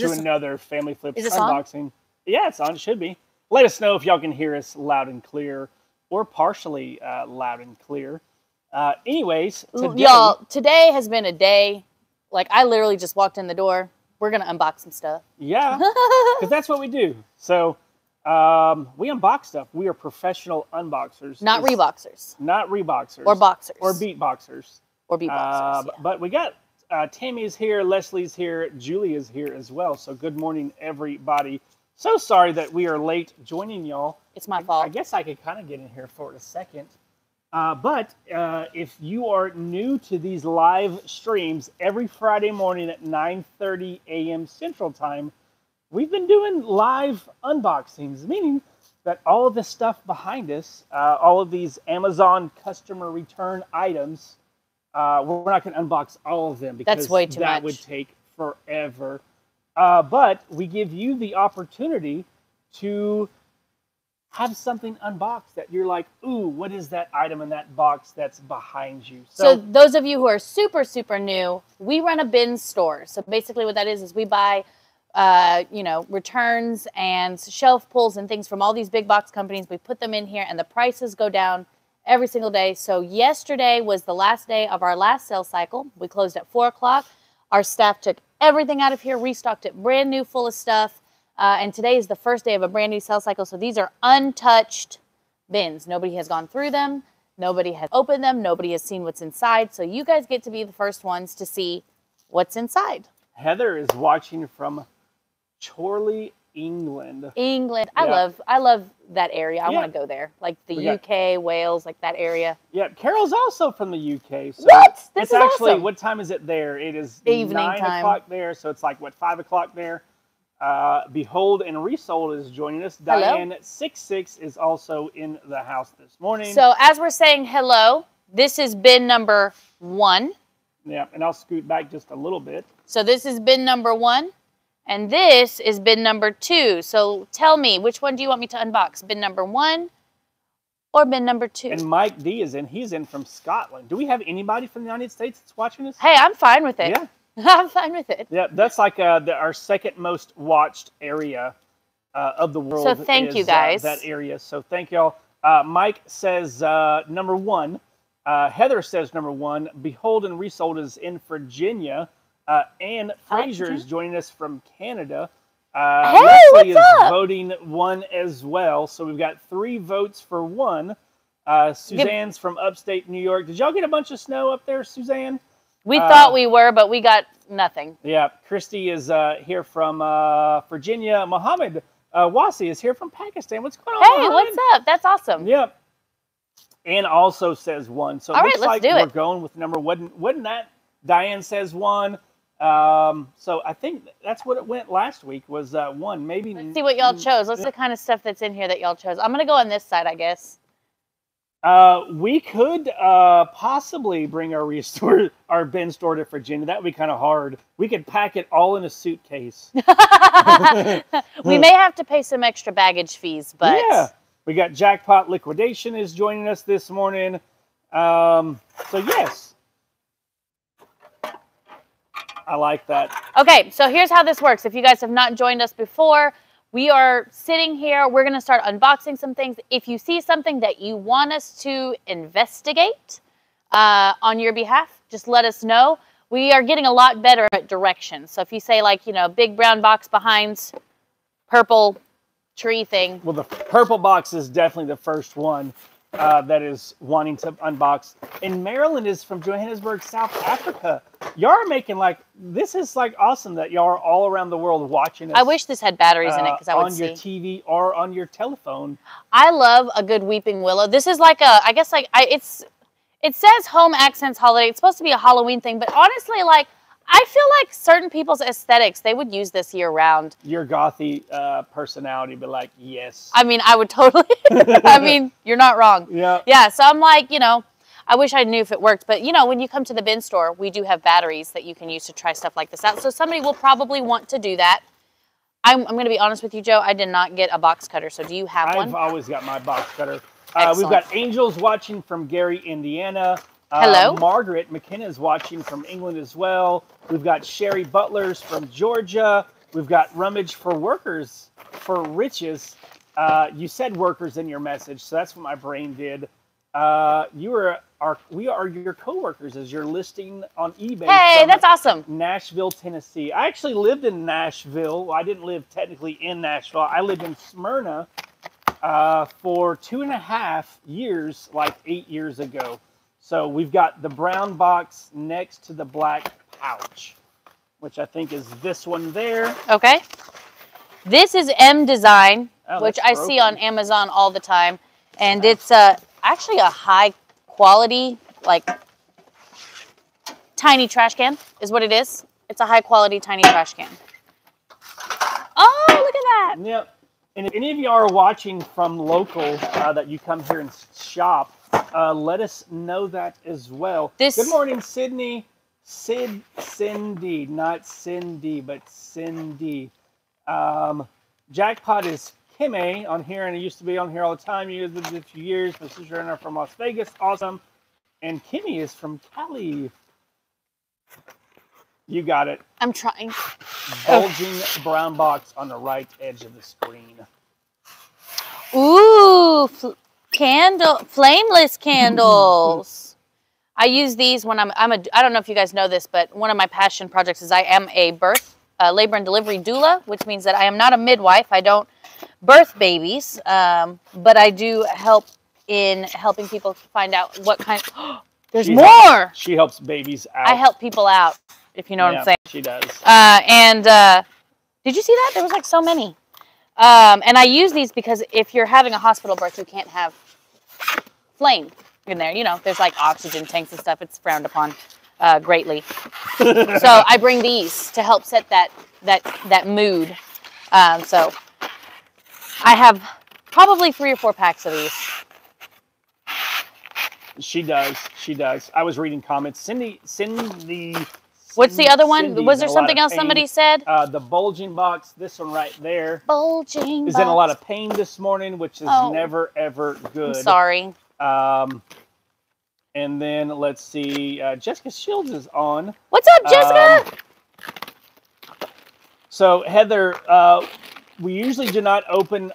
to another Family Flips unboxing. On? Yeah, it's on. It should be. Let us know if y'all can hear us loud and clear, or partially loud and clear. Anyways, y'all, today has been a day. Like, I literally just walked in the door. We're going to unbox some stuff. Yeah, because that's what we do. So we unbox stuff. We are professional unboxers. Not reboxers. Not reboxers. Or boxers. Or beat boxers. Or beat boxers, yeah. But we got Tammy's here, Leslie's here, Julia's here as well. So good morning, everybody. So sorry that we are late joining y'all. It's my fault. I guess I could kind of get in here for a second. But if you are new to these live streams, every Friday morning at 9:30 a.m. Central Time, we've been doing live unboxings, meaning that all of the stuff behind us, all of these Amazon customer return items, we're not going to unbox all of them because that's way too much. That would take forever. But we give you the opportunity to have something unboxed that you're like, ooh, what is that item in that box that's behind you? So those of you who are super, super new, we run a bin store. So basically what that is we buy, you know, returns and shelf pulls and things from all these big box companies. We put them in here and the prices go down every single day. So yesterday was the last day of our last sale cycle. We closed at 4 o'clock. Our staff took everything out of here, restocked it brand new, full of stuff. And today is the first day of a brand new sale cycle. So these are untouched bins. Nobody has gone through them. Nobody has opened them. Nobody has seen what's inside. So you guys get to be the first ones to see what's inside. Heather is watching from Chorley, England. England. Yeah. I love that area. I want to go there. Like the UK, Wales, like that area. Yeah. Carol's also from the UK. So what? This is actually, awesome. What time is it there? It is evening 9 o'clock there. So it's like, what, 5 o'clock there? Behold and Resold is joining us. Diane66 is also in the house this morning. So as we're saying hello, this is bin number 1. Yeah, and I'll scoot back just a little bit. So this is bin number 1, and this is bin number 2. So tell me, which one do you want me to unbox? Bin number 1 or bin number 2? And Mike D is in. He's in from Scotland. Do we have anybody from the United States that's watching us? Hey, I'm fine with it. Yeah. I'm fine with it. Yeah, that's like our second most watched area of the world. So thank you guys. That area. So thank y'all. Mike says number 1. Heather says number 1. Behold and Resold is in Virginia. Ann Fraser is joining us from Canada. Hey, Leslie is voting 1 as well. So we've got 3 votes for 1. Suzanne's from upstate New York. Did y'all get a bunch of snow up there, Suzanne? We thought we were, but we got nothing. Yeah, Christy is here from Virginia. Mohammed Wasi is here from Pakistan. What's going on? Hey, Mohammed? What's up? That's awesome. Yeah. And also says 1. So it looks like we're going with number 1. Wouldn't that? Diane says 1. So I think that's what it went last week was 1. Maybe. Let's see what y'all chose. What's the kind of stuff that's in here that y'all chose? I'm going to go on this side, I guess. We could possibly bring our restore, our bin store to Virginia. That would be kind of hard. We could pack it all in a suitcase. We may have to pay some extra baggage fees, but yeah, we got Jackpot Liquidation is joining us this morning. So yes, I like that. Okay, so here's how this works. If you guys have not joined us before, we are sitting here. We're going to start unboxing some things. If you see something that you want us to investigate on your behalf, just let us know. We are getting a lot better at directions. So if you say, like, you know, big brown box behind purple tree thing. Well, the purple box is definitely the first one that is wanting to unbox. And Maryland is from Johannesburg, South Africa. Y'all are making, like, this is like awesome that y'all are all around the world watching us. I wish this had batteries in it because I would see. On your TV or on your telephone. I love a good weeping willow. This is like a, I guess, like, it says home accents holiday. It's supposed to be a Halloween thing, but honestly, like, I feel like certain people's aesthetics, they would use this year round. Your gothy personality, but like, yes. I mean, I would totally. I mean, you're not wrong. Yeah. Yeah, so I'm like, you know, I wish I knew if it worked. But, you know, when you come to the bin store, we do have batteries that you can use to try stuff like this out. So somebody will probably want to do that. I'm going to be honest with you, Joe. I did not get a box cutter. So do you have one? I've always got my box cutter. We've got Angels watching from Gary, Indiana. Hello. Margaret McKenna is watching from England as well. We've got Sherry Butlers from Georgia. We've got rummage for workers for riches. You said workers in your message, so that's what my brain did. We are your coworkers as you're listing on eBay. Hey, that's awesome. Nashville, Tennessee. I actually lived in Nashville. Well, I didn't live technically in Nashville. I lived in Smyrna for 2.5 years, like 8 years ago. So we've got the brown box next to the black pouch, which I think is this one there. Okay. This is M-Design, which I see on Amazon all the time. And it's actually a high quality, like tiny trash can is what it is. It's a high quality, tiny trash can. Oh, look at that. Yep. And if any of you are watching from local that you come here and shop, let us know that as well. Good morning, Sydney. Cindy, not Cindy, but Cindy. Jackpot is Kimmy on here, and it used to be on here all the time. You lived a few years. My sister and I are from Las Vegas. Awesome. And Kimmy is from Cali. You got it. I'm trying. Bulging brown box on the right edge of the screen. Ooh, flameless candles. I use these when I don't know if you guys know this, but one of my passion projects is I am a labor and delivery doula, which means that I am not a midwife. I don't birth babies, but I do help in helping people find out what kind. There's more. She helps babies out. I help people out, if you know what I'm saying. She does. Did you see that? There was like so many. And I use these because if you're having a hospital birth, you can't have flame in there. You know, there's like oxygen tanks and stuff. It's frowned upon greatly. So I bring these to help set that mood. So I have probably 3 or 4 packs of these. She does. She does. I was reading comments. Cindy. What's the other one? Cindy's was there something else somebody said? The bulging box, this one right there. Bulging box. Is in a lot of pain this morning, which is never, ever good. I'm sorry. And then let's see. Jessica Shields is on. What's up, Jessica? So, Heather, we usually do not open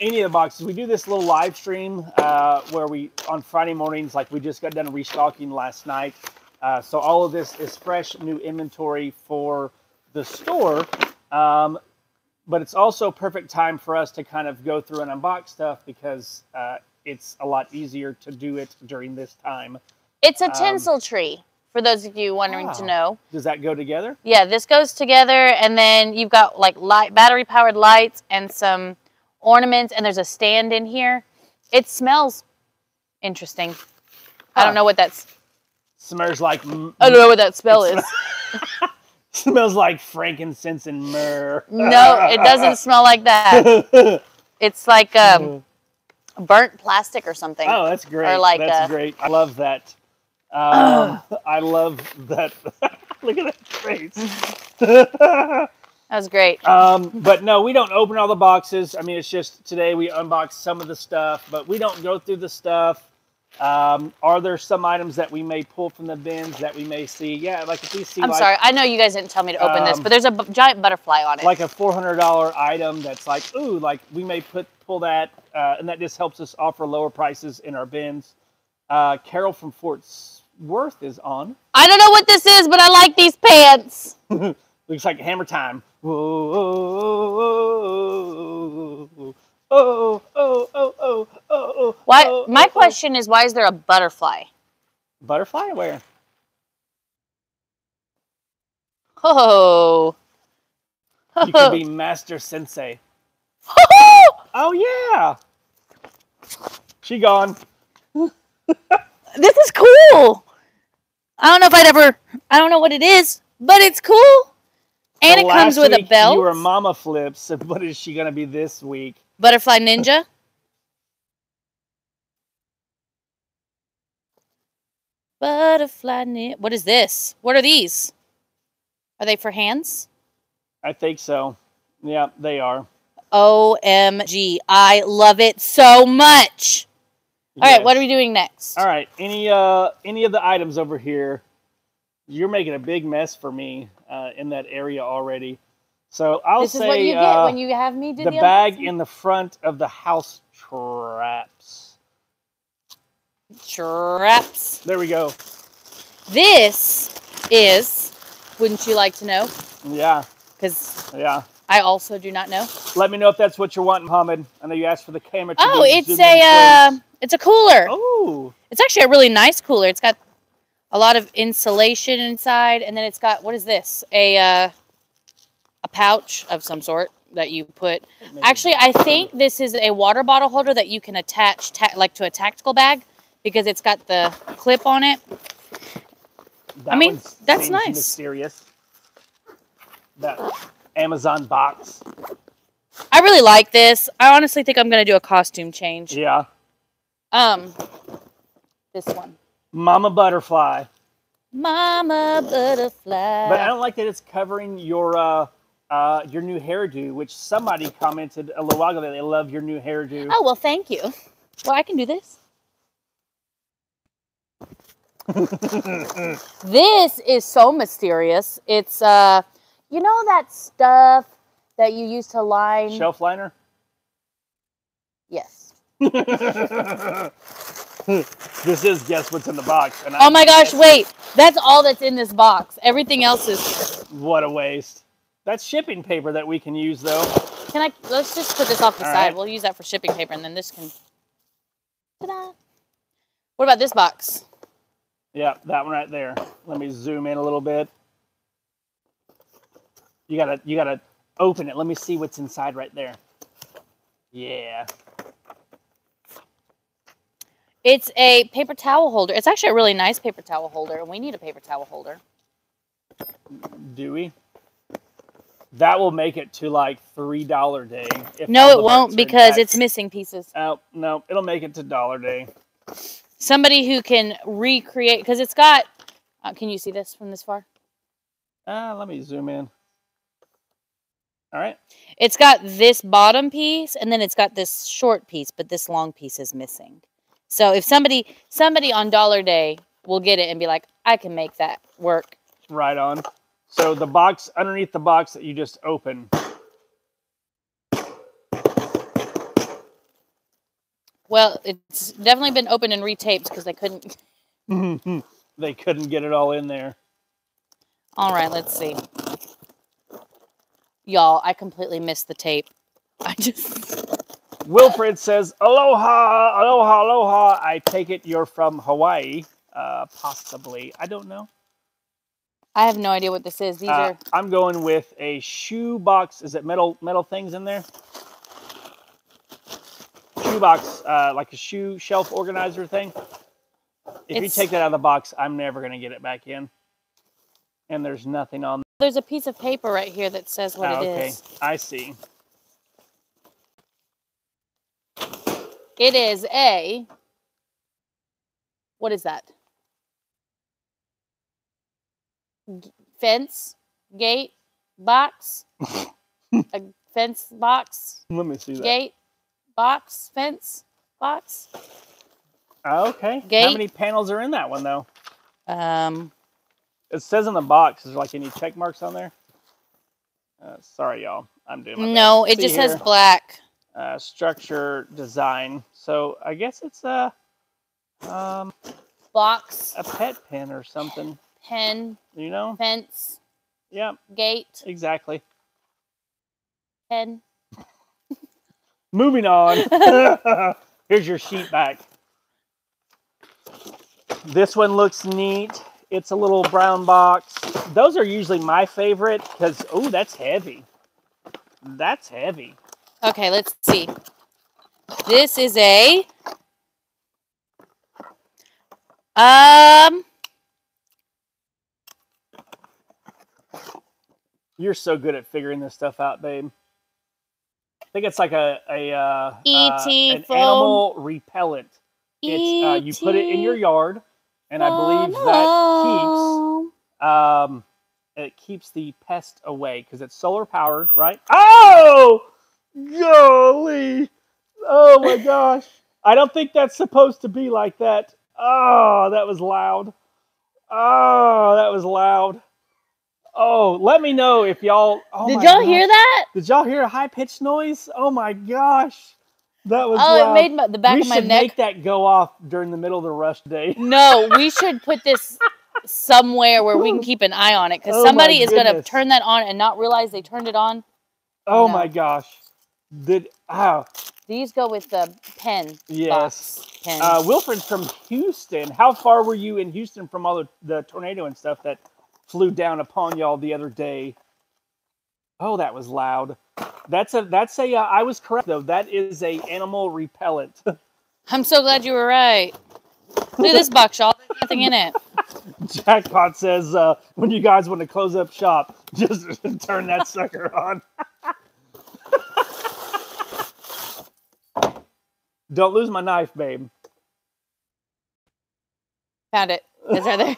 any of the boxes. We do this little live stream where we, on Friday mornings, like we just got done restocking last night. So all of this is fresh, new inventory for the store. But it's also a perfect time for us to kind of go through and unbox stuff because it's a lot easier to do it during this time. It's a tinsel tree, for those of you wondering to know. Does that go together? Yeah, this goes together. And then you've got like battery-powered lights and some ornaments. And there's a stand in here. It smells interesting. I don't know what that's... Smells like... I don't know what that smell is. Smells like frankincense and myrrh. No, it doesn't smell like that. It's like burnt plastic or something. Oh, that's great. Or like that's great. I love that. I love that. Look at that face. That was great. But no, we don't open all the boxes. I mean, it's just today we unbox some of the stuff, but we don't go through the stuff. Are there some items that we may pull from the bins that we may see? Yeah, like if we see... I'm sorry, I know you guys didn't tell me to open this, but there's a giant butterfly on it. Like a $400 item that's like, ooh, like we may pull that, and that just helps us offer lower prices in our bins. Carol from Fort Worth is on. I don't know what this is, but I like these pants. Looks like hammer time. Whoa. Oh. Why? My question is, why is there a butterfly? Butterfly where? You could be Master Sensei. Oh yeah. She gone. This is cool. I don't know if I'd ever. I don't know what it is, but it's cool. And it comes with a belt. You were Mama Flips. What is she gonna be this week? Butterfly Ninja. Butterfly Ninja. What is this? What are these? Are they for hands? I think so. Yeah, they are. OMG. I love it so much. Yes. All right, what are we doing next? All right, any of the items over here. You're making a big mess for me in that area already. So I'll this say is what you get when you have me do the bag in the front of the house traps. Traps. There we go. This is, wouldn't you like to know? Yeah. Because yeah. I also do not know. Let me know if that's what you're wanting, Mohammed. I know you asked for the camera. Oh, it's a cooler. Oh. It's actually a really nice cooler. It's got a lot of insulation inside, and then it's got, what is this? A pouch of some sort that you put. Actually, I think this is a water bottle holder that you can attach like to a tactical bag because it's got the clip on it. That I mean, that's nice. Mysterious. That Amazon box. I really like this. I honestly think I'm going to do a costume change. Yeah. This one. Mama Butterfly. Mama Butterfly. But I don't like that it's covering your new hairdo, which somebody commented a little while ago that they love your new hairdo. Oh, well, thank you. Well, I can do this. This is so mysterious. It's, you know that stuff that you use to line? Shelf liner? Yes. This is guess what's in the box. And oh my gosh, wait. That's all that's in this box. Everything else is... What a waste. That's shipping paper that we can use, though. Can I... Let's just put this off the all side. Right. We'll use that for shipping paper, and then this can... Ta-da! What about this box? Yeah, that one right there. Let me zoom in a little bit. You gotta open it. Let me see what's inside right there. Yeah. It's a paper towel holder. It's actually a really nice paper towel holder, and we need a paper towel holder. Do we? That will make it to like $3 day. No, it won't because it's missing pieces. Oh, no, it'll make it to dollar day. Somebody who can recreate, because it's got, can you see this from this far? Let me zoom in. All right. It's got this bottom piece, and then it's got this short piece, but this long piece is missing. So if somebody on dollar day will get it and be like, I can make that work. Right on. So the box, underneath the box that you just opened. Well, it's definitely been opened and retaped because they couldn't. They couldn't get it all in there. All right, let's see. Y'all, I completely missed the tape. I just... Wilfred says, aloha, aloha, aloha. I take it you're from Hawaii. Possibly. I don't know. I have no idea what this is. These are... I'm going with a shoe box. Is it metal things in there? Shoebox, like a shoe shelf organizer thing. If you take that out of the box, I'm never going to get it back in. And there's nothing on. There's a piece of paper right here that says what it is. Okay, I see. It is a. What is that? Fence, gate, box, a fence box. Let me see that. Gate. Box, fence, box. Okay. Gate. How many panels are in that one, though? It says in the box. Is there, like, any check marks on there? Sorry, y'all. I'm doing my No, best. It See just here. Says black. Structure, design. So, I guess it's a... box. A pet pen or something. Pen. You know? Fence. Yeah. Gate. Exactly. Pen. Moving on. Here's your sheet back. This one looks neat. It's a little brown box. Those are usually my favorite because, oh, that's heavy. That's heavy. Okay, let's see. This is a... You're so good at figuring this stuff out, babe. I think it's like an animal repellent. It's, you put it in your yard, and I believe that keeps the pest away because it's solar powered, right? Oh, golly! Oh my gosh! I don't think that's supposed to be like that. Oh, that was loud. Oh, that was loud. Oh, let me know if y'all... Oh, did y'all hear that? Did y'all hear a high-pitched noise? Oh, my gosh. That was loud. It made my, the back of my neck. We should make that go off during the middle of the rush day. No, we should put this somewhere where we can keep an eye on it, because somebody is going to turn that on and not realize they turned it on. Oh, my gosh. These go with the pen. Yes. Pen. Wilfred from Houston. How far were you in Houston from all the tornado and stuff that... flew down upon y'all the other day? Oh, that was loud. That's a I was correct though. That is a animal repellent. I'm so glad you were right. Look at this box, y'all. There's nothing in it. Jackpot says when you guys want to close up shop, just turn that sucker on. Don't lose my knife, babe. Found it. Is there there?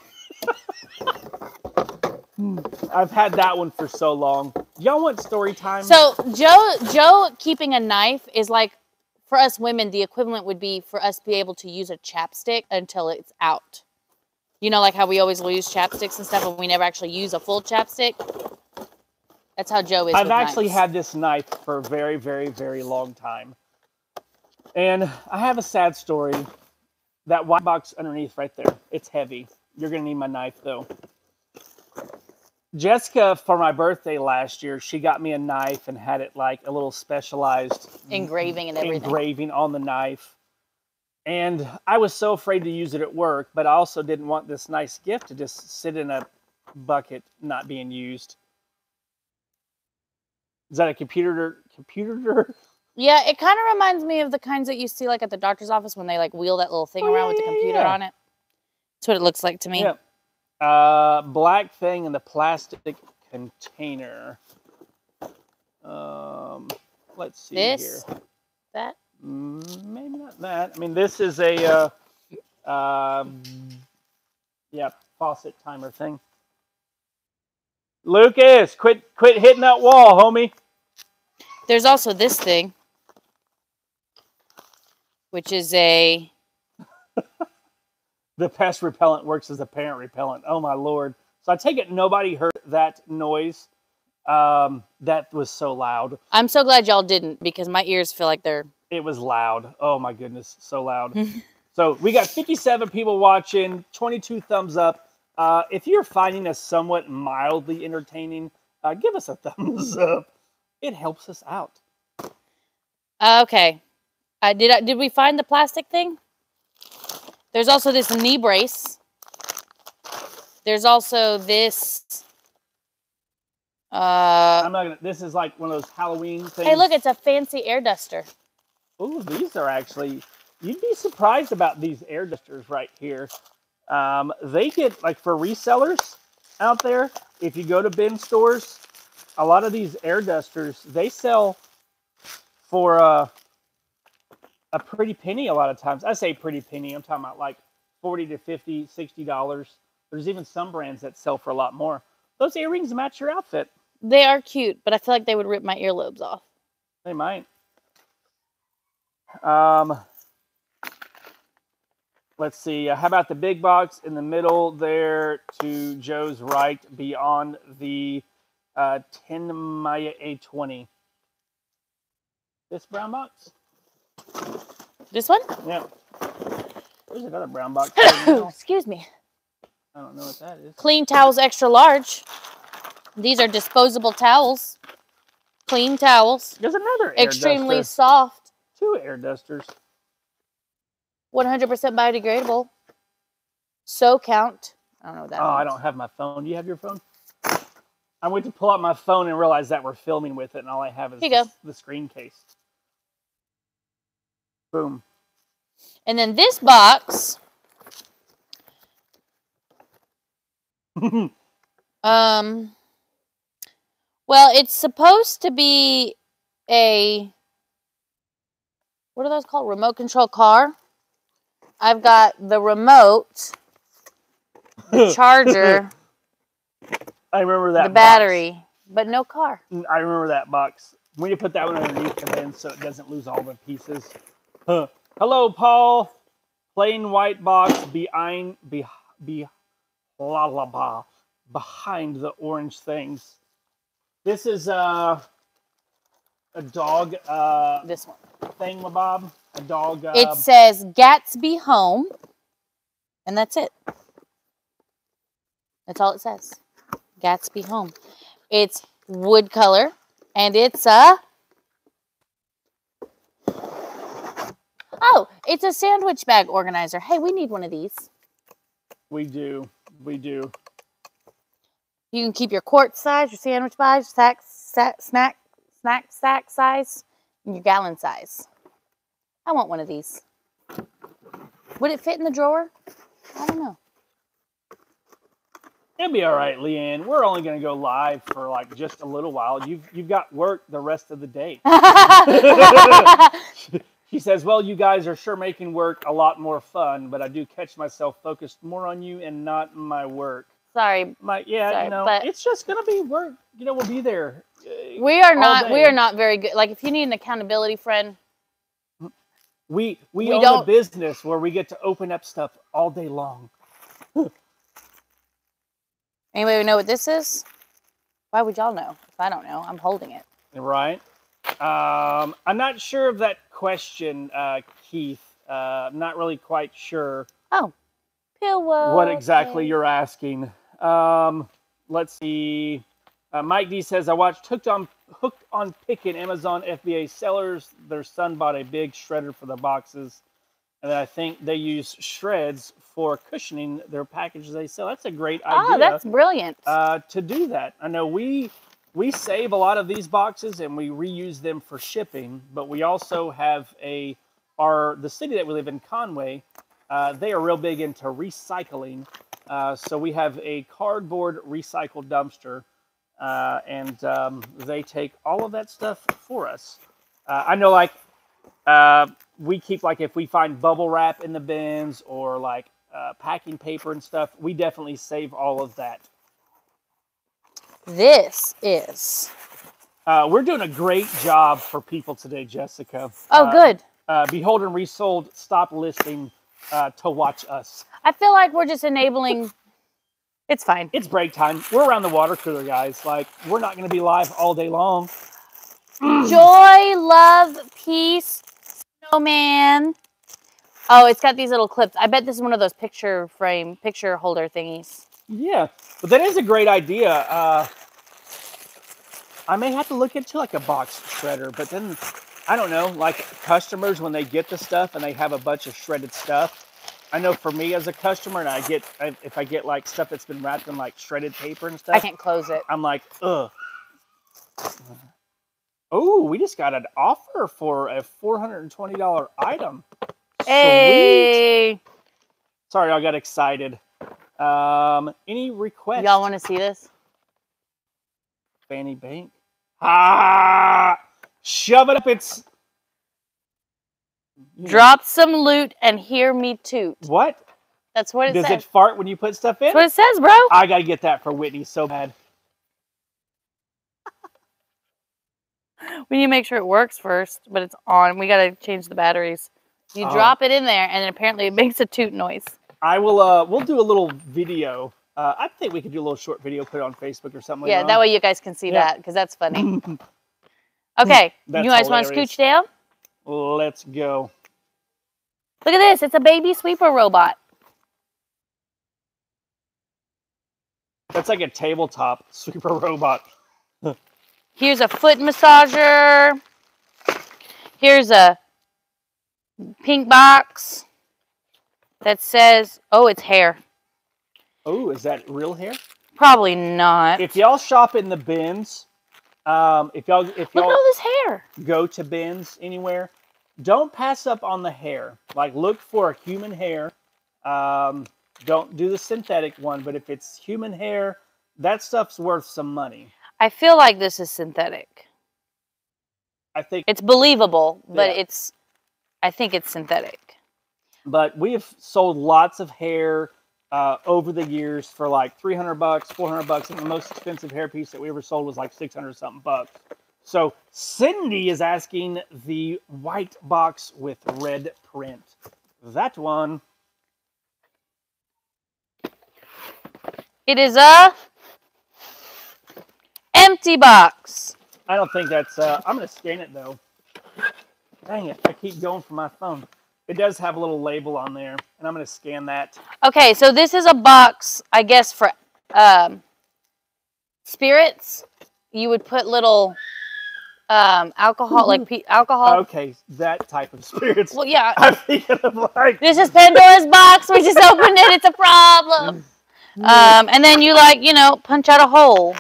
I've had that one for so long. Y'all want story time? So Joe keeping a knife is like, for us women, the equivalent would be for us be able to use a chapstick until it's out. You know, like how we always lose chapsticks and stuff, and we never actually use a full chapstick. That's how Joe is. I've actually had this knife for a very, very, very long time. And I have a sad story. That white box underneath right there, it's heavy. You're going to need my knife though. Jessica, for my birthday last year, she got me a knife and had it like a little specialized engraving and everything. Engraving on the knife. And I was so afraid to use it at work, but I also didn't want this nice gift to just sit in a bucket not being used. Is that a computer? Yeah, it kind of reminds me of the kinds that you see like at the doctor's office when they like wheel that little thing around with the computer on it. That's what it looks like to me. Yeah. Black thing in the plastic container. Let's see this, here. That? Maybe not that. I mean, this is a, faucet timer thing. Lucas, quit hitting that wall, homie. There's also this thing, which is a... The pest repellent works as a parent repellent. Oh, my Lord. So I take it nobody heard that noise. That was so loud. I'm so glad y'all didn't, because my ears feel like they're... It was loud. Oh, my goodness. So loud. So we got 57 people watching, 22 thumbs up. If you're finding us somewhat mildly entertaining, give us a thumbs up. It helps us out. Okay. Did we find the plastic thing? There's also this knee brace. There's also this. I'm not gonna. This is like one of those Halloween things. Hey, look, it's a fancy air duster. Ooh, these are actually. You'd be surprised about these air dusters right here. They get like for resellers out there. If you go to bin stores, a lot of these air dusters they sell for. A pretty penny a lot of times. I say pretty penny. I'm talking about like $40 to $50, $60. There's even some brands that sell for a lot more. Those earrings match your outfit. They are cute, but I feel like they would rip my earlobes off. They might. Let's see. How about the big box in the middle there to Joe's right beyond the 10 Maya A20? This brown box? This one? Yeah. There's another brown box. Excuse me. I don't know what that is. Clean towels extra large. These are disposable towels. Clean towels. There's another air extremely duster. Soft. Two air dusters. 100% biodegradable. So count. I don't know what that means. I don't have my phone. Do you have your phone? I went to pull out my phone and realized that we're filming with it and all I have is the screen case. Boom. And then this box. Well, it's supposed to be a, what are those called? Remote control car. I've got the remote, the charger. I remember that. The battery, but no car. I remember that box. We need to put that one underneath the bin so it doesn't lose all the pieces. Hello, Paul. Plain white box behind behind the orange things. This is a dog. This one. Thingamabob. A dog. It says Gatsby Home, and that's it. That's all it says. Gatsby Home. It's wood color, and it's a. Oh, it's a sandwich bag organizer. Hey, we need one of these. We do. We do. You can keep your quart size, your sandwich size, snack size, and your gallon size. I want one of these. Would it fit in the drawer? I don't know. It'll be all right, Leanne. We're only going to go live for like just a little while. You've got work the rest of the day. She says, well, you guys are sure making work a lot more fun, but I do catch myself focused more on you and not my work. Sorry. Sorry, you know, but it's just going to be work. You know, we'll be there. We are not very good. Like, if you need an accountability friend. We own a business where we get to open up stuff all day long. Anybody know what this is? Why would y'all know? If I don't know, I'm holding it. Right. I'm not sure of that question, Keith. I'm not really quite sure. Oh, pillow. What exactly you're asking? Let's see. Mike D says I watched Hooked on Pickin' Amazon FBA sellers. Their son bought a big shredder for the boxes, and I think they use shreds for cushioning their packages they sell. That's a great idea. Oh, that's brilliant. To do that, I know we save a lot of these boxes and we reuse them for shipping, but we also have the city that we live in, Conway. They are real big into recycling, so we have a cardboard recycle dumpster, and they take all of that stuff for us. I know, like, we keep, like, if we find bubble wrap in the bins or, like, packing paper and stuff, we definitely save all of that. This is... we're doing a great job for people today, Jessica. Oh, good. Behold and Resold, stop listening to watch us. I feel like we're just enabling... It's fine. It's break time. We're around the water cooler, guys. Like, we're not going to be live all day long. Joy, love, peace, snowman. Oh, it's got these little clips. I bet this is one of those picture holder thingies. Yeah, but that is a great idea. I may have to look into, like, a box shredder, but then, I don't know, like, customers, when they get the stuff and they have a bunch of shredded stuff, I know for me as a customer, and if I get, like, stuff that's been wrapped in, like, shredded paper and stuff, I can't close it. I'm like, ugh. Oh, we just got an offer for a $420 item. Hey. Sweet. Sorry, I got excited. Any requests? Y'all want to see this? Fanny Bank. Ah! Shove it up its... Drop some loot and hear me toot. What? That's what it says. Does it fart when you put stuff in? That's what it says, bro. I gotta get that for Whitney so bad. We need to make sure it works first, but it's on. We gotta change the batteries. You drop it in there, and then apparently it makes a toot noise. I will. We'll do a little video. I think we could do a little short video, put it on Facebook or something. Yeah, that way you guys can see that, because that's funny. Okay, you guys want to scooch down? Let's go. Look at this. It's a baby sweeper robot. That's like a tabletop sweeper robot. Here's a foot massager. Here's a pink box that says, oh, it's hair. Oh, is that real hair? Probably not. If y'all shop in the bins, if y'all look at all this hair. Go to bins anywhere. Don't pass up on the hair. Like, look for a human hair. Don't do the synthetic one, but if it's human hair, that stuff's worth some money. I feel like this is synthetic. I think it's believable, but I think it's synthetic. But we have sold lots of hair over the years for like $300, $400. And the most expensive hair piece that we ever sold was like 600-something bucks. So Cindy is asking the white box with red print. That one. It is a Empty box. I don't think that's, I'm going to scan it though. Dang it, I keep going for my phone. It does have a little label on there, and I'm going to scan that. Okay, so this is a box, I guess, for spirits. You would put little alcohol, like alcohol. Okay, that type of spirits. Well, yeah. I'm thinking of like... This is Pandora's box. We just opened it. It's a problem. And then you, like, you know, punch out a hole.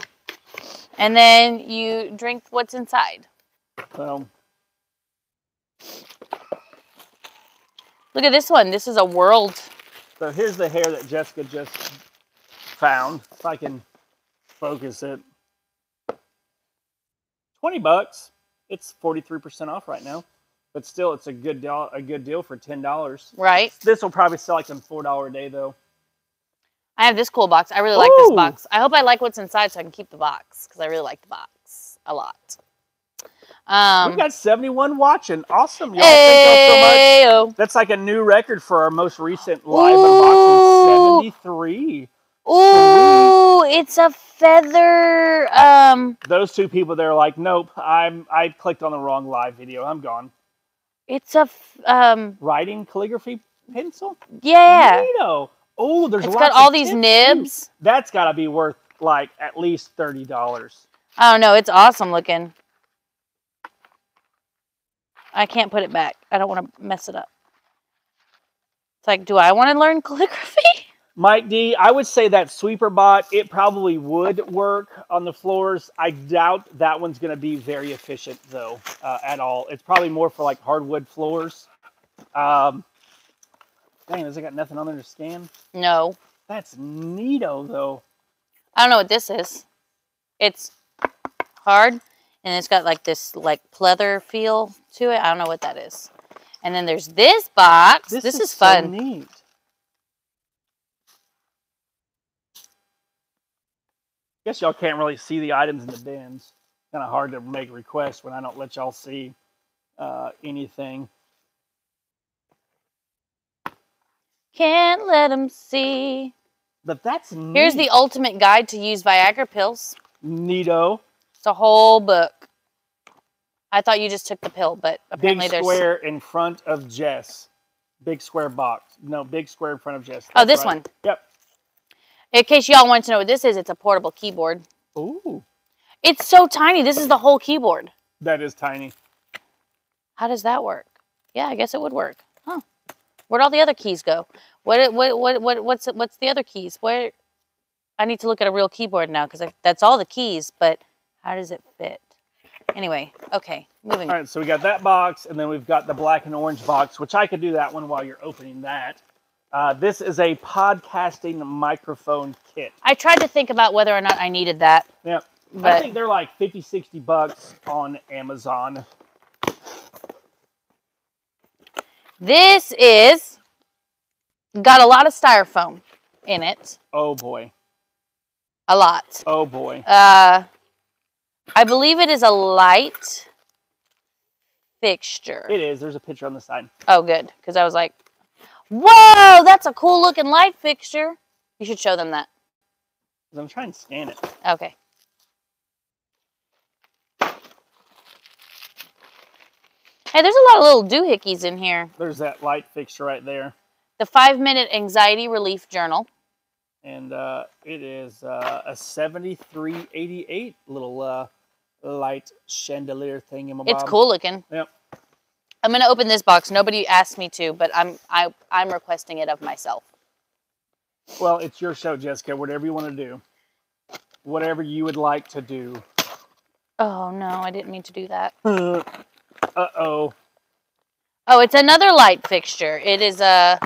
And then you drink what's inside. So... Look at this one. This is a world. So here's the hair that Jessica just found. If I can focus it. 20 bucks. It's 43% off right now. But still, it's a good deal for $10. Right. This will probably sell like in $4 a day, though. I have this cool box. I really like this box. I hope I like what's inside so I can keep the box. Because I really like the box a lot. We've got 71 watching. Awesome, y'all. Thank y'all so much. That's like a new record for our most recent live unboxing. 73. Ooh, it's a feather. Those two people there are like, nope, I clicked on the wrong live video. I'm gone. It's a writing calligraphy pencil? Yeah. Neato. Oh, there's lots got all these nibs. Too. That's got to be worth like at least $30. I don't know. It's awesome looking. I can't put it back. I don't want to mess it up. It's like, do I want to learn calligraphy? Mike D, I would say that sweeper bot, it probably would work on the floors. I doubt that one's going to be very efficient, though, at all. It's probably more for, like, hardwood floors. Dang, has it got nothing on there to scan? No. That's neato, though. I don't know what this is. It's hard. And it's got like this like pleather feel to it. I don't know what that is. And then there's this box. This is fun. So neat. Guess y'all can't really see the items in the bins. Kind of hard to make requests when I don't let y'all see anything. Can't let them see. But that's neat. Here's the ultimate guide to use Viagra pills. Neato. It's a whole book. I thought you just took the pill, but apparently there's... Big square in front of Jess. Big square box. No, big square in front of Jess. Oh, this one. Yep. In case y'all want to know what this is, it's a portable keyboard. Ooh. It's so tiny. This is the whole keyboard. That is tiny. How does that work? Yeah, I guess it would work. Huh. Where'd all the other keys go? What's the other keys? Where? I need to look at a real keyboard now because that's all the keys, but how does it fit? Anyway, okay, moving on. All right, so we got that box, and then we've got the black and orange box, which I could do that one while you're opening that. This is a podcasting microphone kit. I tried to think about whether or not I needed that. Yeah, but... I think they're like 50, 60 bucks on Amazon. This is, got a lot of styrofoam in it. Oh, boy. A lot. Oh, boy. I believe it is a light fixture. It is. There's a picture on the side. Oh, good. Because I was like, whoa, that's a cool looking light fixture. You should show them that. I'm trying to scan it. Okay. Hey, there's a lot of little doohickeys in here. There's that light fixture right there. The 5-minute anxiety relief journal. And it is a 7388 little... light chandelier thing in my bob. It's cool looking. Yep. I'm gonna open this box. Nobody asked me to, but I'm requesting it of myself. Well, it's your show, Jessica. Whatever you want to do, whatever you would like to do. Oh no, I didn't mean to do that. Uh oh. Oh, it's another light fixture. It is a.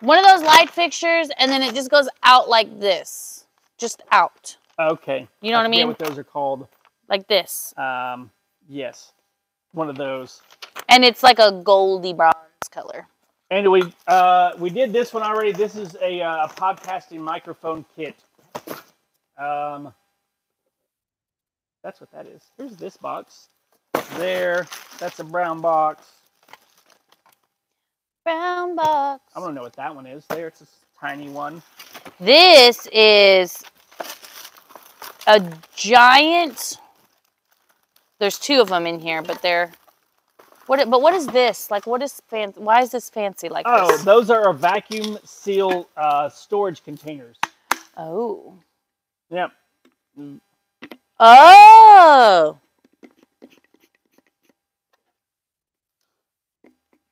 One of those light fixtures, and then it just goes out like this. Just out. Okay. You know what I mean? What those are called. Like this. Yes. One of those. And it's like a goldy bronze color. And we did this one already. This is a podcasting microphone kit. That's what that is. Here's this box. There. That's a brown box. Brown box. I don't know what that one is. There, it's a tiny one. This is a giant. There's two of them in here, but they're. What? But what is this? Like, what is fancy? Why is this fancy like this? Oh, those are vacuum seal storage containers. Oh. Yep. Mm. Oh.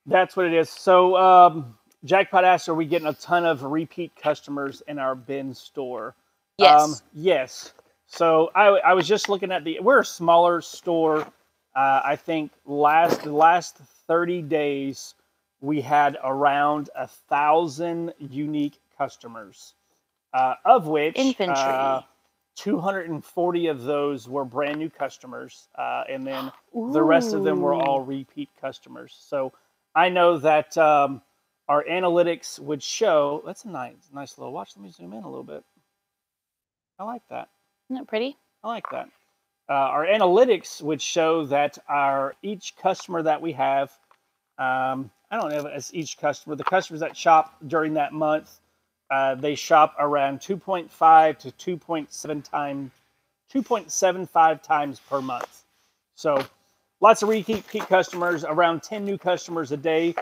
That's what it is. So, Jackpot asked, are we getting a ton of repeat customers in our bin store? Yes. Yes. So, I was just looking at the... We're a smaller store. I think the last 30 days, we had around 1,000 unique customers, of which... Infantry. 240 of those were brand new customers, and then the rest of them were all repeat customers. So, I know that... our analytics would show, that's a nice little watch. Let me zoom in a little bit. I like that. Isn't that pretty? I like that. Our analytics would show that each customer that we have, I don't know if it's each customer, the customers that shop during that month, they shop around 2.5 to 2.7 times, 2.75 times per month. So lots of repeat customers, around 10 new customers a day.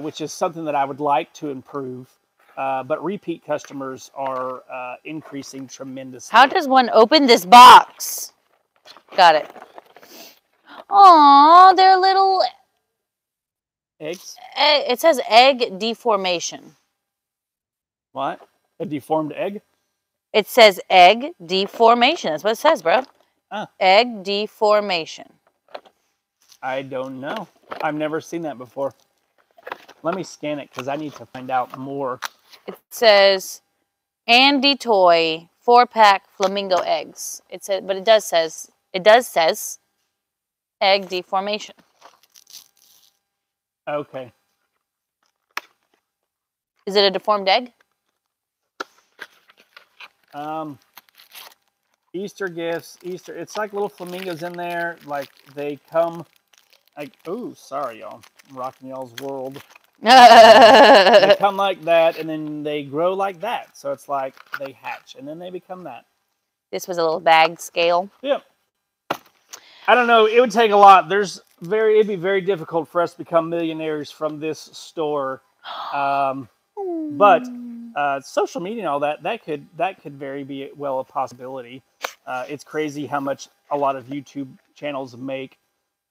Which is something that I would like to improve. But repeat customers are increasing tremendously. How does one open this box? Got it. Aww, they're little... Eggs? It says egg deformation. What? A deformed egg? It says egg deformation. That's what it says, bro. Egg deformation. I don't know. I've never seen that before. Let me scan it because I need to find out more. It says Andy Toy 4-pack Flamingo Eggs. It says, but it does says egg deformation. Okay. Is it a deformed egg? Easter gifts, Easter. It's like little flamingos in there. Like they come. Like oh, sorry y'all, I'm rocking y'all's world. They come like that, and then they grow like that. So it's like they hatch, and then they become that. This was a little bag scale. Yep. I don't know. It would take a lot. It'd be very difficult for us to become millionaires from this store. But social media and all that could very be well a possibility. It's crazy how much a lot of YouTube channels make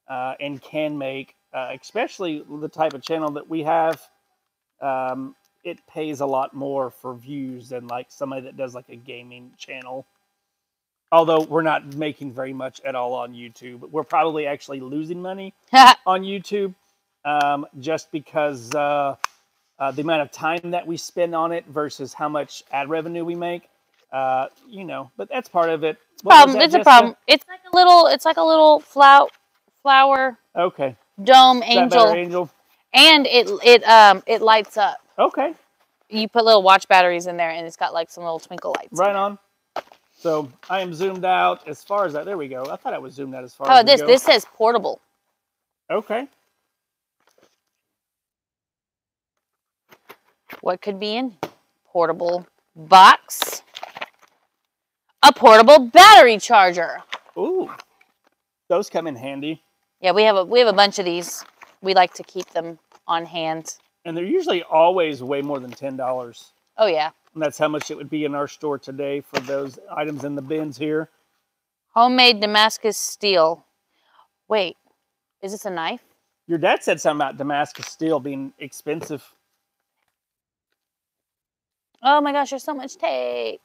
and can make. Especially the type of channel that we have, it pays a lot more for views than like somebody that does like a gaming channel. Although we're not making very much at all on YouTube. We're probably actually losing money on YouTube just because the amount of time that we spend on it versus how much ad revenue we make. You know, but that's part of it. It's a problem. It's like a little flower. Okay. Dome angel. Angel, and it lights up. Okay, you put little watch batteries in there, and it's got like some little twinkle lights. Right on. So I am zoomed out as far as that. There we go. I thought I was zoomed out as far. Oh, as this says portable. Okay. What could be in portable box? A portable battery charger. Ooh, those come in handy. Yeah, we have a bunch of these. We like to keep them on hand. And they're usually always way more than $10. Oh, yeah. And that's how much it would be in our store today for those items in the bins here. Homemade Damascus steel. Wait, is this a knife? Your dad said something about Damascus steel being expensive. Oh, my gosh, there's so much tape.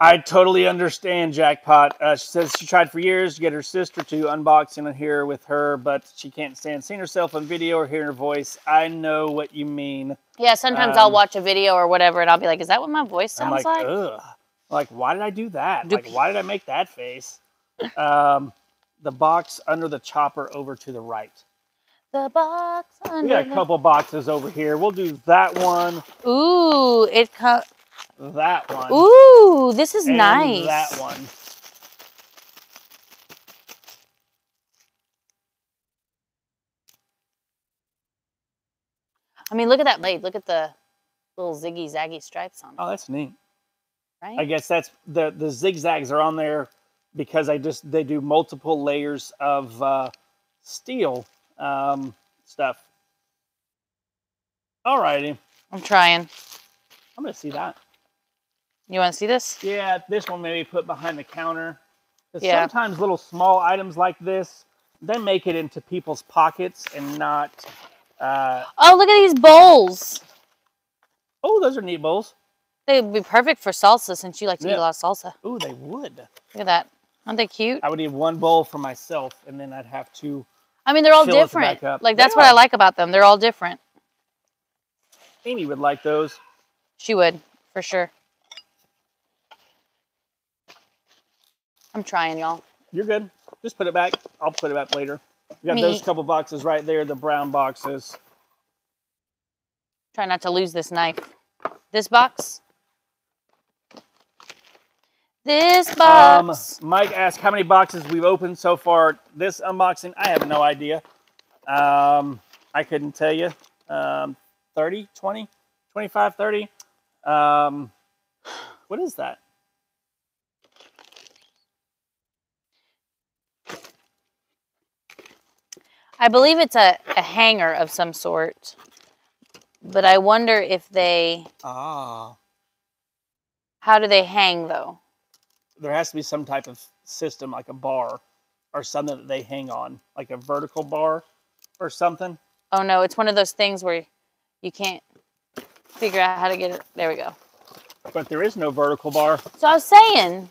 I totally understand, Jackpot. She says she tried for years to get her sister to unbox in here with her, but she can't stand seeing herself on video or hearing her voice. I know what you mean. Yeah, sometimes I'll watch a video or whatever, and I'll be like, is that what my voice sounds like? Ugh. Like, why did I do that? Like, why did I make that face? The box under the chopper over to the right. The box under the... We got a couple boxes over here. We'll do that one. Ooh, it comes... That one. Ooh, this is nice. That one. I mean, look at that blade. Look at the little ziggy-zaggy stripes on it. Oh, that's neat. Right? I guess that's the zigzags are on there because they do multiple layers of steel stuff. All righty. I'm trying. I'm going to see that. You want to see this? Yeah, this one maybe put behind the counter. Yeah. Sometimes little small items like this, they make it into people's pockets and not... oh, look at these bowls. Oh, those are neat bowls. They would be perfect for salsa since you like to eat a lot of salsa. Oh, they would. Look at that. Aren't they cute? I would eat one bowl for myself, and then I'd have to... I mean, they're all different. Like, that's what I like about them. They're all different. Amy would like those. She would, for sure. I'm trying, y'all. You're good. Just put it back. I'll put it back later. You got those couple boxes right there, the brown boxes. Try not to lose this knife. This box. This box. Mike asked how many boxes we've opened so far this unboxing. I have no idea. I couldn't tell you. 30, 20, 25, 30. What is that? I believe it's a hanger of some sort, but I wonder if they... Ah. How do they hang, though? There has to be some type of system, like a bar or something that they hang on, like a vertical bar or something. Oh, no, it's one of those things where you can't figure out how to get it. There we go. But there is no vertical bar. So I was saying.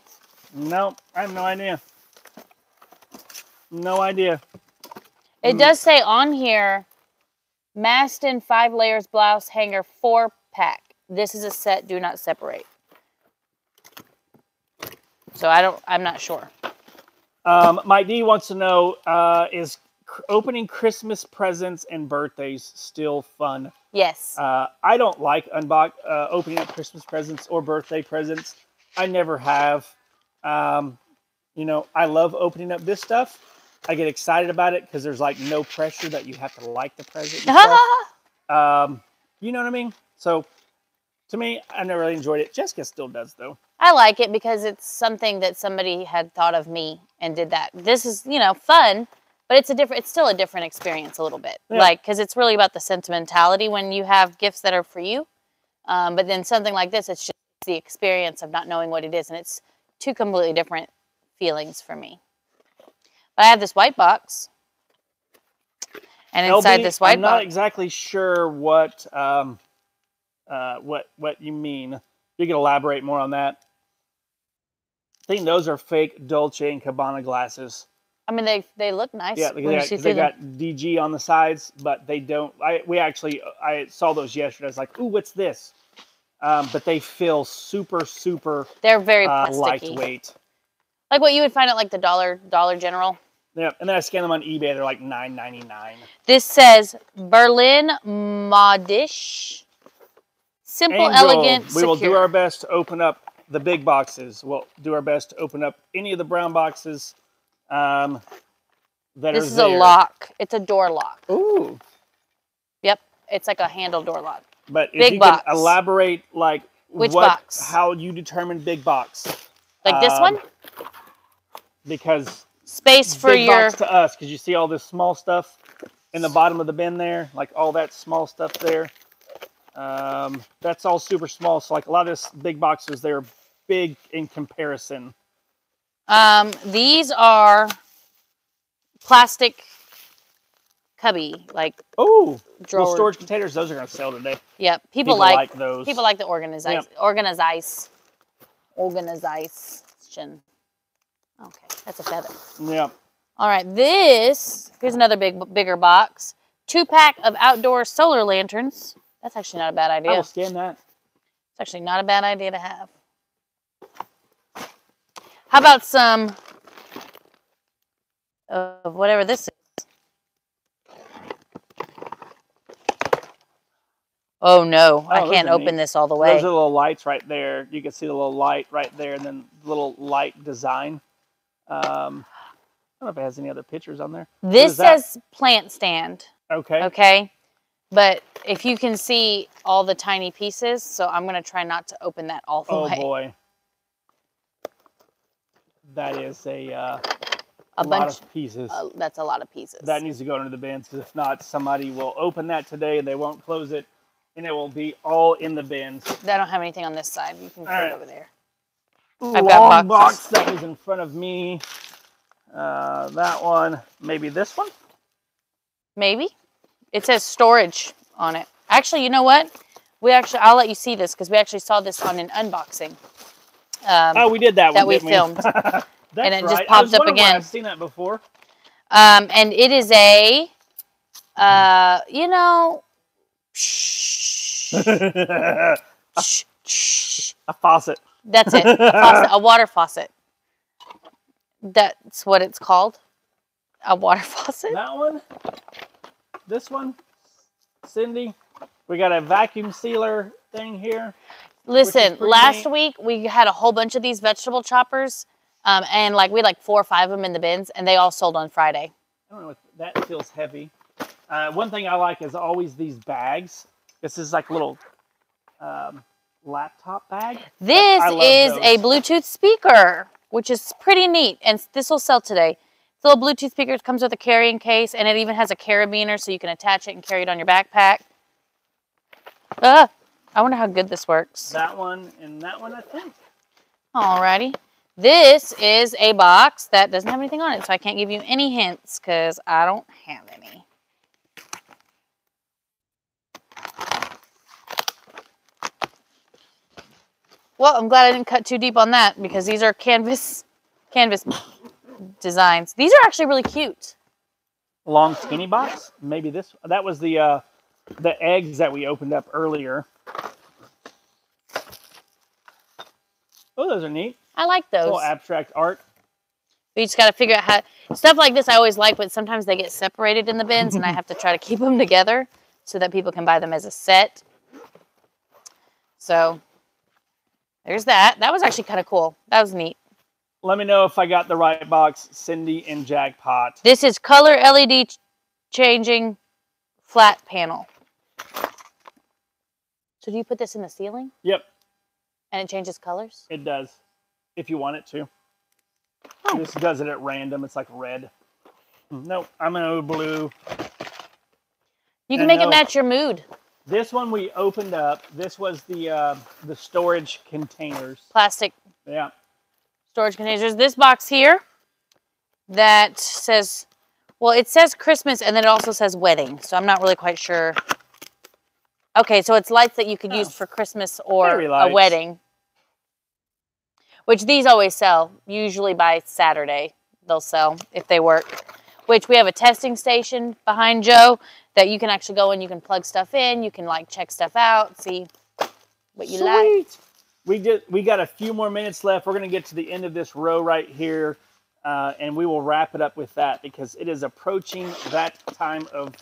No, I have no idea. No idea. It does say on here, Mastin 5 Layers Blouse Hanger 4-Pack. This is a set, do not separate. So I'm not sure. Mike D wants to know, is opening Christmas presents and birthdays still fun? Yes. I don't like opening up Christmas presents or birthday presents. I never have. You know, I love opening up this stuff. I get excited about it because there's like no pressure that you have to like the present. You know what I mean? So to me, I never really enjoyed it. Jessica still does though. I like it because it's something that somebody had thought of me and did that. This is, you know, fun, but it's a different, it's still a different experience a little bit. Yeah. Like, cause it's really about the sentimentality when you have gifts that are for you. But then something like this, it's just the experience of not knowing what it is. And it's two completely different feelings for me. I have this white box, and inside LB, this white box... I'm not exactly sure what you mean. You can elaborate more on that. I think those are fake Dolce & Gabbana glasses. I mean, they look nice. Yeah, they got DG on the sides, but they don't... I saw those yesterday. I was like, ooh, what's this? But they feel super, super... They're very plasticky. Lightweight. Like what you would find at like the Dollar General. Yeah, and then I scan them on eBay. They're like $9.99. This says Berlin Modish. Simple, elegant, secure. We will do our best to open up the big boxes. We'll do our best to open up any of the brown boxes that are there. This is a lock. It's a door lock. Ooh. Yep, it's like a handle door lock. But if you can elaborate, like, which box? How you determine big box. Like this one? Because space for your to us, because you see all this small stuff in the bottom of the bin there, like all that small stuff there. That's all super small. So like a lot of this big boxes, they're big in comparison. These are plastic cubby, like well, storage containers. Those are gonna sell today. Yeah, people like those. People like the organization. Okay, that's a feather. Yeah. All right, here's another bigger box. 2-pack of outdoor solar lanterns. That's actually not a bad idea. I will scan that. It's actually not a bad idea to have. How about some of whatever this is? Oh, no. Oh, I can't open this all the way. Those are little lights right there. You can see the little light right there and then little light design. I don't know if it has any other pictures on there. This says plant stand. Okay. Okay. But if you can see all the tiny pieces, so I'm going to try not to open that all the way. Oh boy. That is a bunch of pieces. That's a lot of pieces. That needs to go into the bins, because if not, somebody will open that today, they won't close it, and it will be all in the bins. I don't have anything on this side. You can put it over there. I've got a box that was in front of me. That one, maybe this one? Maybe. It says storage on it. Actually, you know what? We actually, I'll let you see this, because we actually saw this on an unboxing. Oh, we did that one, that we filmed. And it just popped up again. I've seen that before. And it is a, you know, a faucet. That's it. A faucet, a water faucet. That's what it's called. A water faucet. That one. This one, Cindy. We got a vacuum sealer thing here. Listen, last week we had a whole bunch of these vegetable choppers, and like we had like 4 or 5 of them in the bins, and they all sold on Friday. I don't know if that feels heavy. One thing I like is always these bags. This is like little laptop bag. This is a Bluetooth speaker, which is pretty neat, and this will sell today. It's a little Bluetooth speaker. It comes with a carrying case, and it even has a carabiner, so you can attach it and carry it on your backpack. I wonder how good this works. That one and that one, I think. Alrighty. This is a box that doesn't have anything on it, so I can't give you any hints because I don't have any. Well, I'm glad I didn't cut too deep on that, because these are canvas designs. These are actually really cute. Long skinny box? Maybe this. That was the eggs that we opened up earlier. Oh, those are neat. I like those. A little abstract art. We just got to figure out how. Stuff like this I always like, but sometimes they get separated in the bins, and I have to try to keep them together so that people can buy them as a set. So there's that. That was actually kind of cool. That was neat. Let me know if I got the right box, Cindy and Jackpot. This is color LED changing flat panel. So do you put this in the ceiling? Yep. And it changes colors? It does, if you want it to. Oh. This does it at random. It's like red. Nope, I'm going to blue. You can make it match your mood. This one we opened up. This was the storage containers. Plastic. Yeah. Storage containers. This box here that says, well, it says Christmas, and then it also says wedding. So I'm not really quite sure. Okay, so it's lights that you could use for Christmas or a wedding. Which these always sell. Usually by Saturday they'll sell if they work. Which we have a testing station behind Joe that you can actually go and you can plug stuff in. You can like check stuff out, see what you like. We got a few more minutes left. We're going to get to the end of this row right here. And we will wrap it up with that, because it is approaching that time of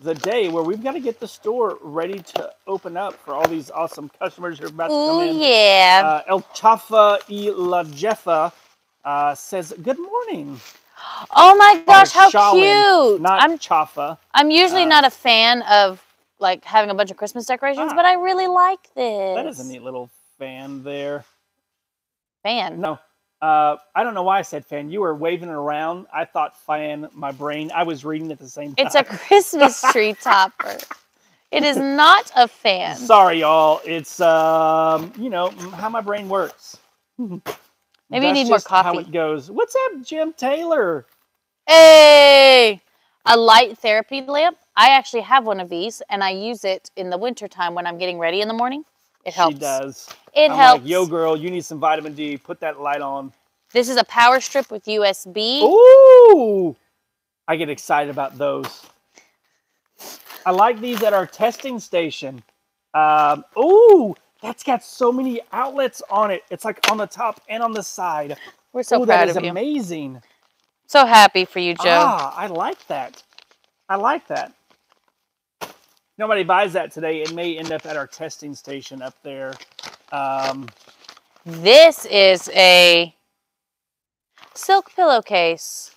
the day where we've got to get the store ready to open up for all these awesome customers who are about to come in. Oh, yeah. El Chafa y La Jefa says, good morning. Oh, my gosh, how cute. I'm Chafa. I'm usually not a fan of, like, having a bunch of Christmas decorations, but I really like this. That is a neat little fan there. Fan? No. I don't know why I said fan. You were waving it around. I thought fan, my brain. I was reading at the same time. It's a Christmas tree topper. It is not a fan. Sorry, y'all. It's, you know, how my brain works. Maybe you need more coffee. How it goes. What's up, Jim Taylor? Hey! A light therapy lamp. I actually have one of these, and I use it in the wintertime when I'm getting ready in the morning. It helps. She does. It helps. Like, yo, girl, you need some vitamin D. Put that light on. This is a power strip with USB. Ooh! I get excited about those. I like these at our testing station. Ooh! That's got so many outlets on it. It's like on the top and on the side. We're so proud of you. That is amazing. So happy for you, Joe. Ah, I like that. I like that. Nobody buys that today. It may end up at our testing station up there. This is a silk pillowcase.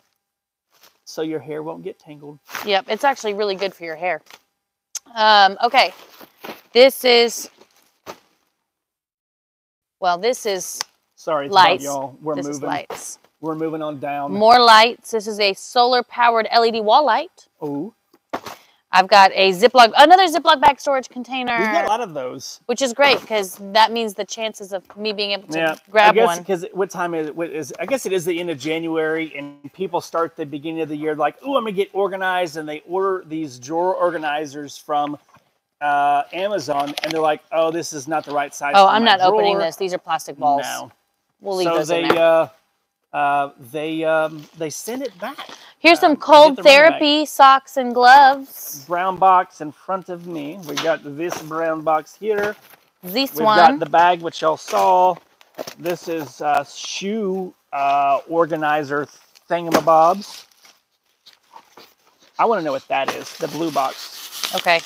So your hair won't get tangled. Yep, it's actually really good for your hair. Okay, this is, well, this is sorry, lights. Y'all, we're this moving. Is lights. We're moving on down. More lights. This is a solar-powered LED wall light. Ooh. I've got a Ziploc, another Ziploc bag storage container. We've got a lot of those. Which is great, because that means the chances of me being able to grab one. Because what time is it? I guess it is the end of January, and people start the beginning of the year like, oh, I'm going to get organized, and they order these drawer organizers from Amazon, and they're like, oh, this is not the right size for my I'm not drawer. Opening this. These are plastic balls. No. We'll leave those in there. They send it back. Here's some cold therapy socks and gloves. Brown box in front of me. We got this brown box here. This one. We've got the bag, which y'all saw. This is shoe organizer thingamabobs. I want to know what that is, the blue box. Okay.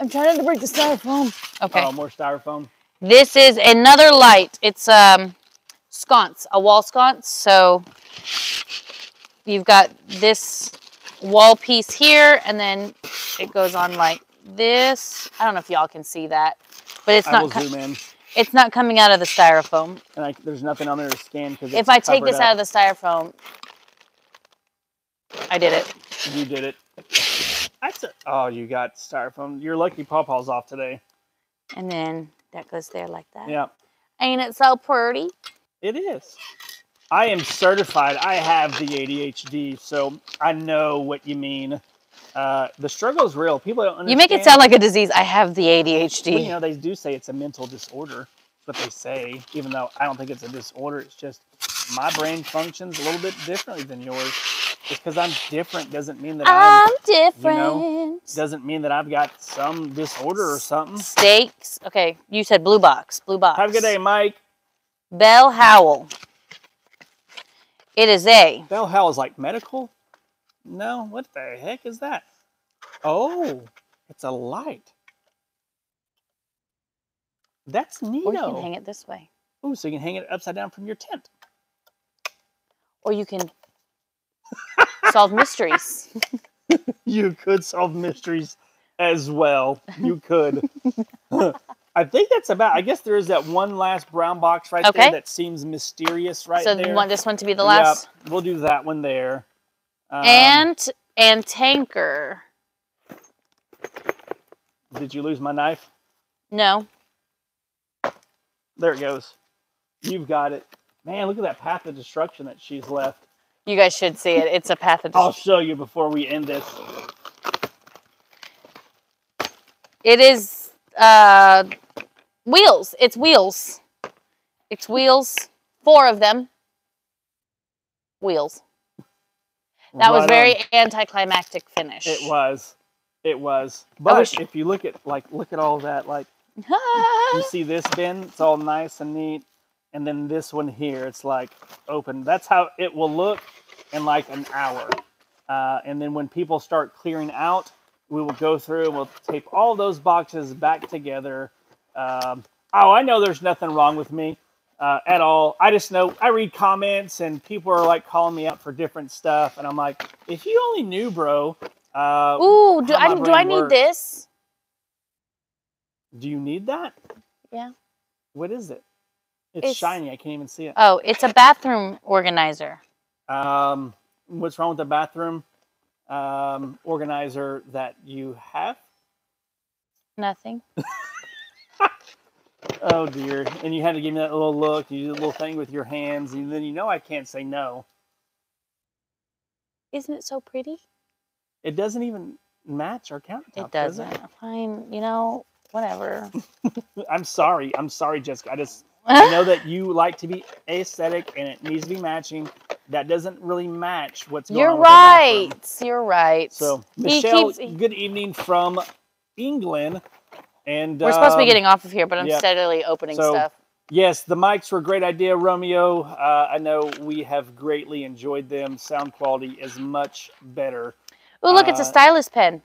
I'm trying not to break the styrofoam. Okay. Oh, more styrofoam. This is another light. It's sconce, a wall sconce. So you've got this wall piece here, and then it goes on like this. I don't know if y'all can see that, but it's not. I will zoom in. It's not coming out of the styrofoam. And there's nothing on there to scan because if I take this out of the styrofoam, I did it. You did it. Oh, you got styrofoam. Your lucky pawpaw's off today. And then. That goes there like that. Yeah. Ain't it so pretty? It is. I am certified. I have the ADHD, so I know what you mean. The struggle is real. People don't understand. You make it sound like a disease. I have the ADHD. Well, you know, they do say it's a mental disorder. That's what they say, even though I don't think it's a disorder. It's just my brain functions a little bit differently than yours. Just because I'm different doesn't mean that I'm different. You know, doesn't mean that I've got some disorder or something. Steaks. Okay, you said blue box. Blue box. Have a good day, Mike. Bell Howell. It is a. Bell Howell is like medical? No, what the heck is that? Oh, it's a light. That's neato. Or you can hang it this way. Oh, so you can hang it upside down from your tent. Or you can. Solve mysteries. You could solve mysteries as well. You could. I think that's about. I guess there is that one last brown box right there that seems mysterious there. So you want this one to be the last? Yep, we'll do that one there. And tanker. Did you lose my knife? No. There it goes. You've got it. Man, look at that path of destruction that she's left. You guys should see it. It's a path of... I'll show you before we end this. It is wheels. It's wheels. It's wheels. 4 of them. Wheels. That was very anticlimactic finish. It was. It was. But if you look at, like, look at all that, like, you see this bin? It's all nice and neat. And then this one here, it's like open. That's how it will look in like an hour. And then when people start clearing out, we will go through and we'll tape all those boxes back together. Oh, I know there's nothing wrong with me at all. I just know I read comments and people are like calling me out for different stuff. And I'm like, if you only knew, bro. Ooh, do I need this? Do you need that? Yeah. What is it? It's shiny. I can't even see it. Oh, it's a bathroom organizer. What's wrong with the bathroom organizer that you have? Nothing. Oh, dear. And you had to give me that little look. You did a little thing with your hands. And then you know I can't say no. Isn't it so pretty? It doesn't even match our countertop, it doesn't. Does it? Fine. You know, whatever. I'm sorry. I'm sorry, Jessica. I know that you like to be aesthetic and it needs to be matching. That doesn't really match what's going on. You're right. You're right. So, Michelle, good evening from England. And we're supposed to be getting off of here, but I'm steadily opening stuff. Yes, the mics were a great idea, Romeo. I know we have greatly enjoyed them. Sound quality is much better. Oh, look, it's a stylus pen.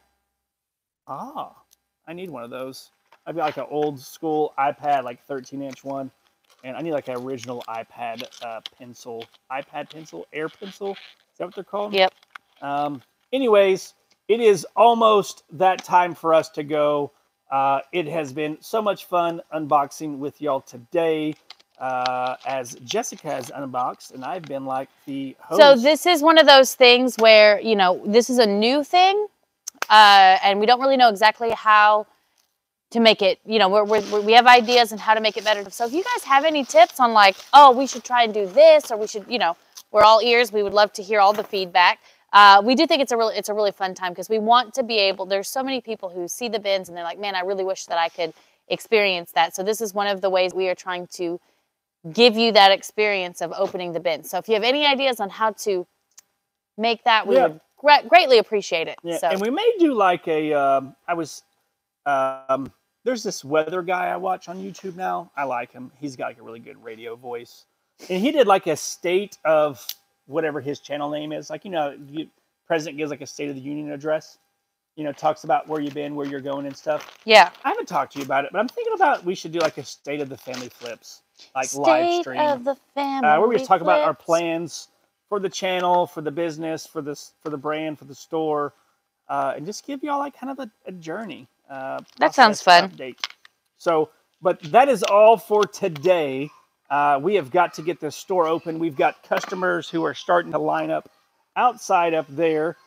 Ah, I need one of those. I've got like an old school iPad, like 13-inch one. And I need like an original iPad pencil. iPad pencil? Air pencil? Is that what they're called? Yep. Anyways, It is almost that time for us to go. It has been so much fun unboxing with y'all today, as Jessica has unboxed, and I've been like the host. So this is one of those things where, you know, this is a new thing, and we don't really know exactly how to make it, you know, we have ideas on how to make it better. So if you guys have any tips on like, oh, we should try and do this, or we should, you know, we're all ears. We would love to hear all the feedback. We do think it's a really fun time because we want to be able, there's so many people who see the bins and they're like, man, I really wish that I could experience that. So this is one of the ways we are trying to give you that experience of opening the bin. So if you have any ideas on how to make that, we would greatly appreciate it. Yeah. So. And we may do like a, there's this weather guy I watch on YouTube now. I like him. He's got like a really good radio voice. And he did like a state of whatever his channel name is, like, you know, the president gives like a State of the Union address, you know, talks about where you've been, where you're going and stuff. Yeah. I haven't talked to you about it, but I'm thinking about, we should do like a State of the Family Flips, like live stream. State of the Family Where we just talk about our plans for the channel, for the business, for this, for the brand, for the store, and just give y'all like kind of a journey. That sounds fun. Update. So, but that is all for today. We have got to get this store open. We've got customers who are starting to line up outside up there,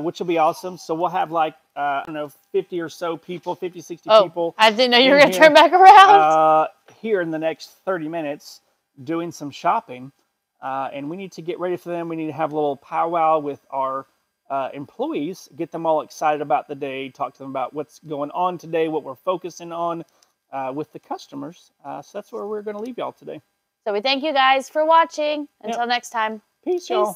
which will be awesome. So we'll have like, I don't know, 50 or so people, 50, 60 people. I didn't know you were going to turn back around. Here in the next 30 minutes doing some shopping. And we need to get ready for them. We need to have a little powwow with our employees, get them all excited about the day, talk to them about what's going on today, what we're focusing on. With the customers. So that's where we're going to leave y'all today. So we thank you guys for watching. Until next time. Peace, y'all.